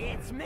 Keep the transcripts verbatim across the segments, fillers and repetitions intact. It's me!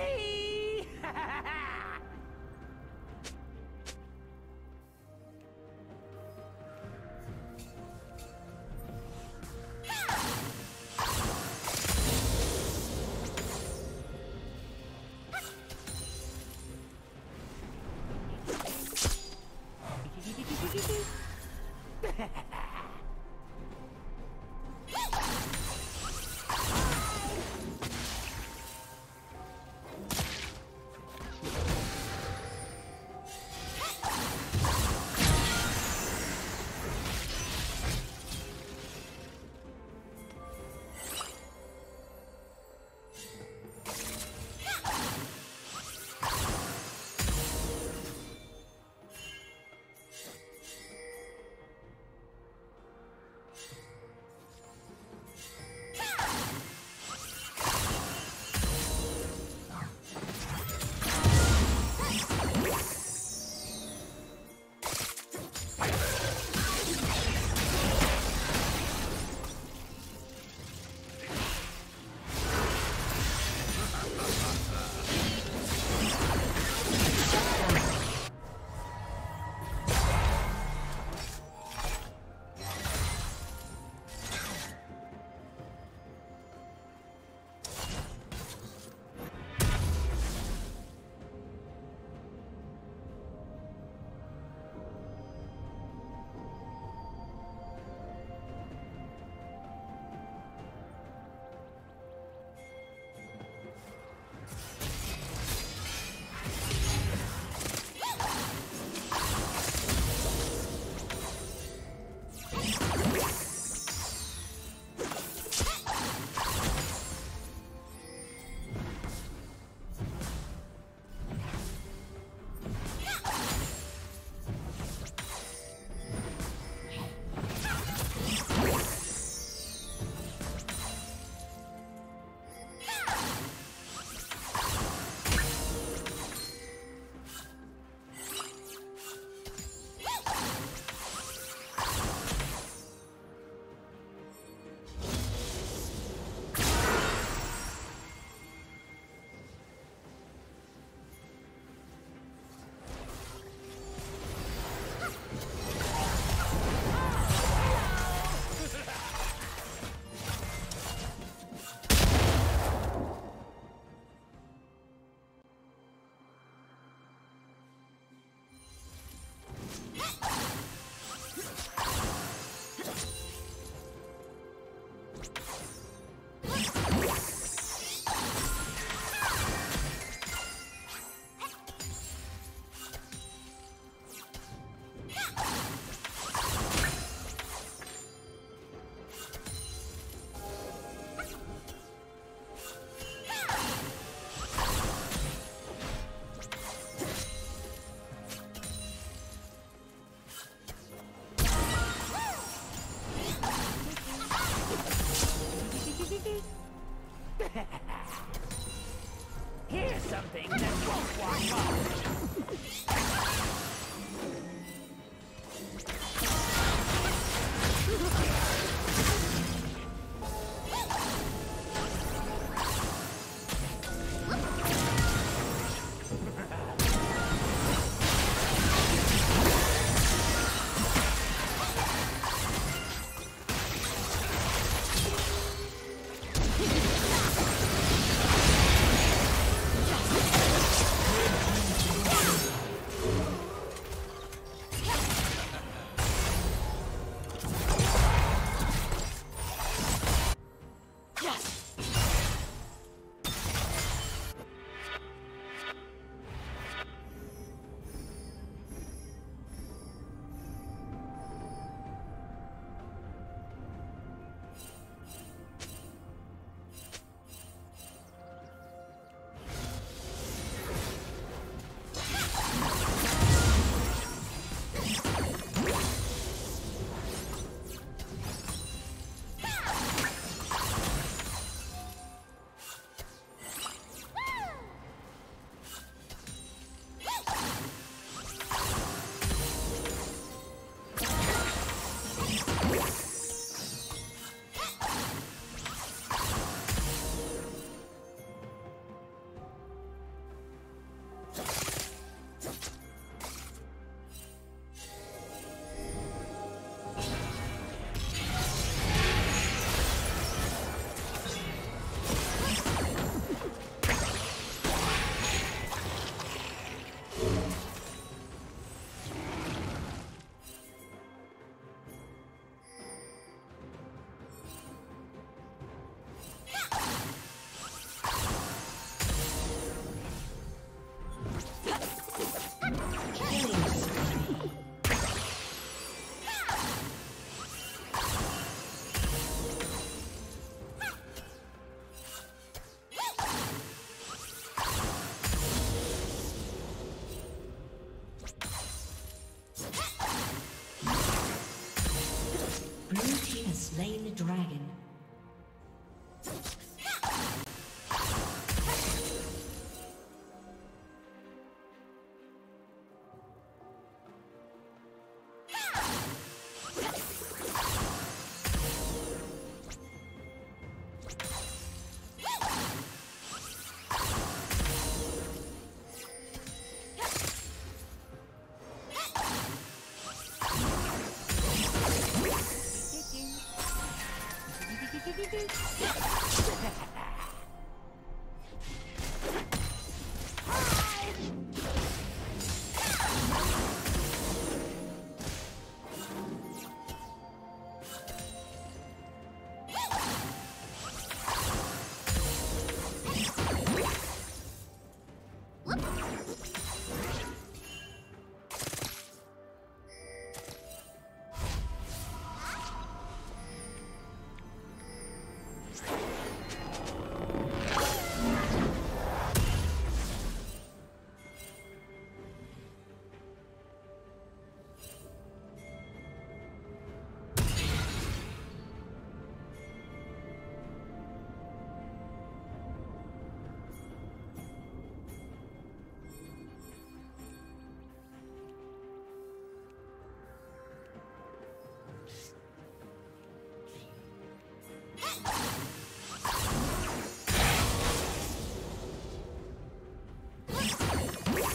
Here's something that won't wash off. dragon.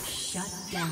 Shut down.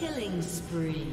Killing spree.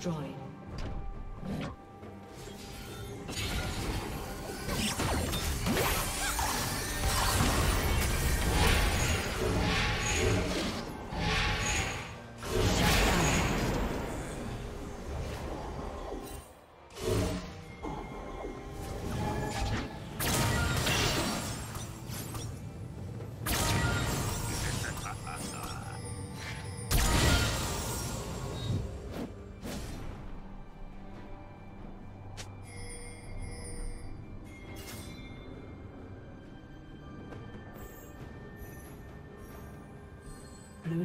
destroyed. Blue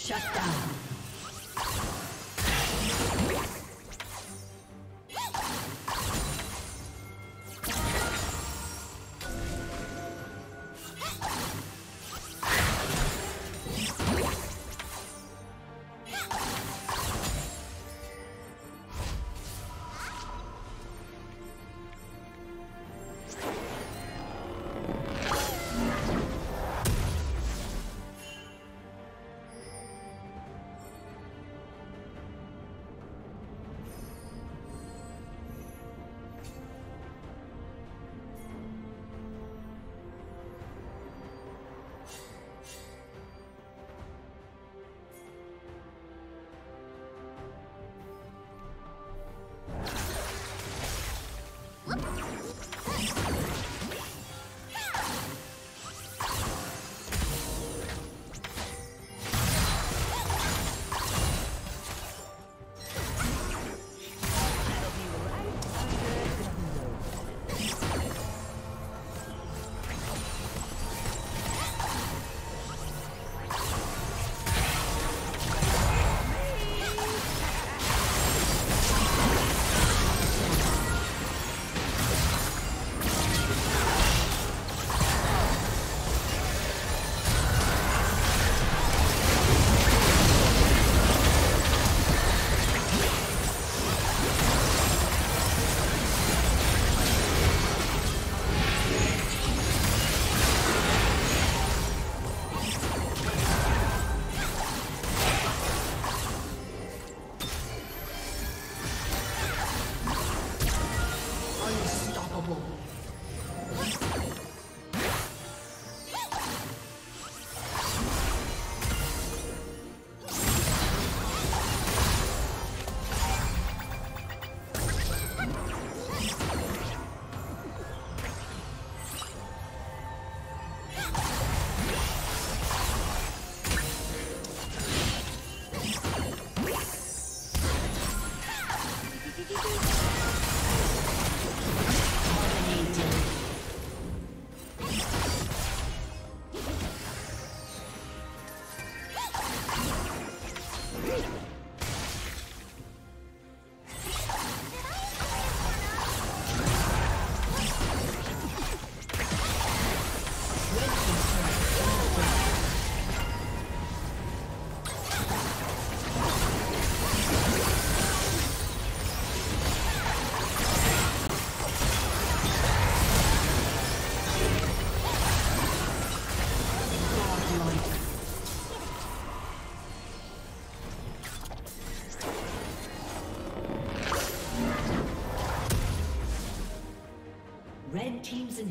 Shut down.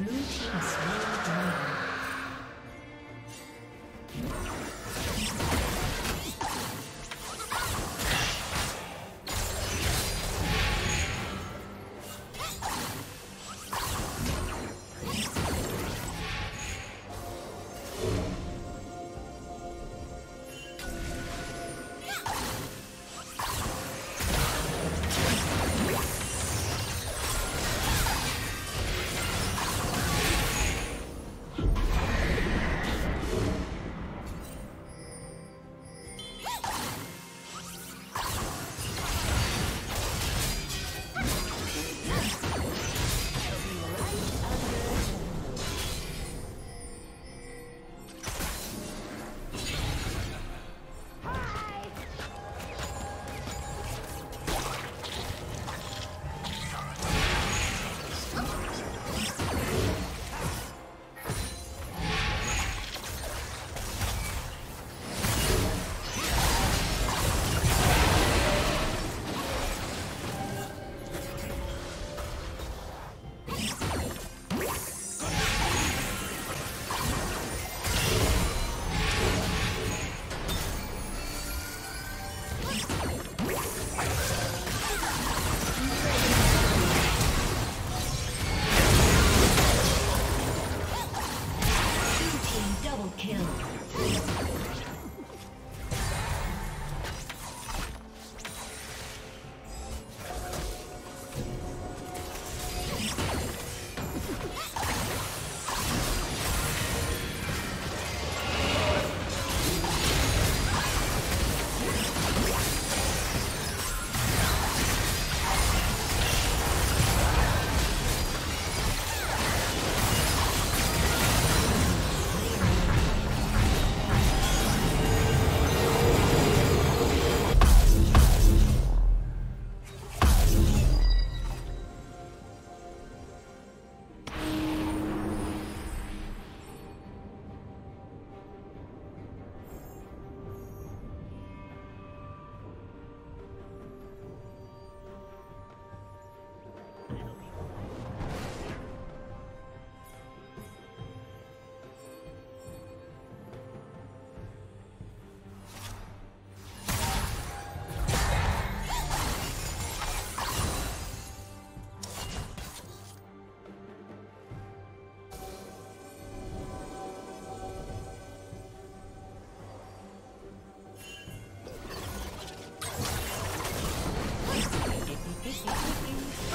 Your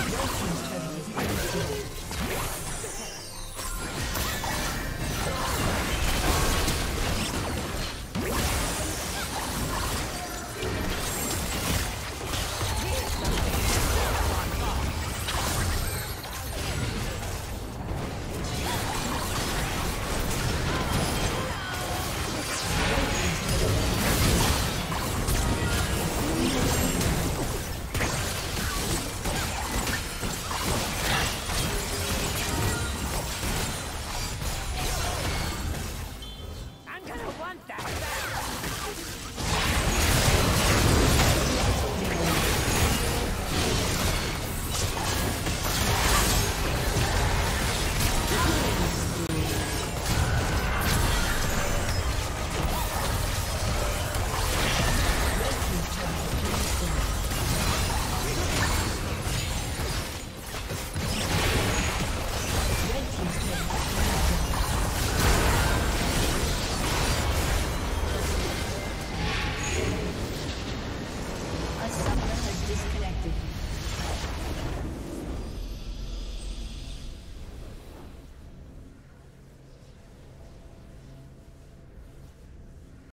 team's turret is under attack.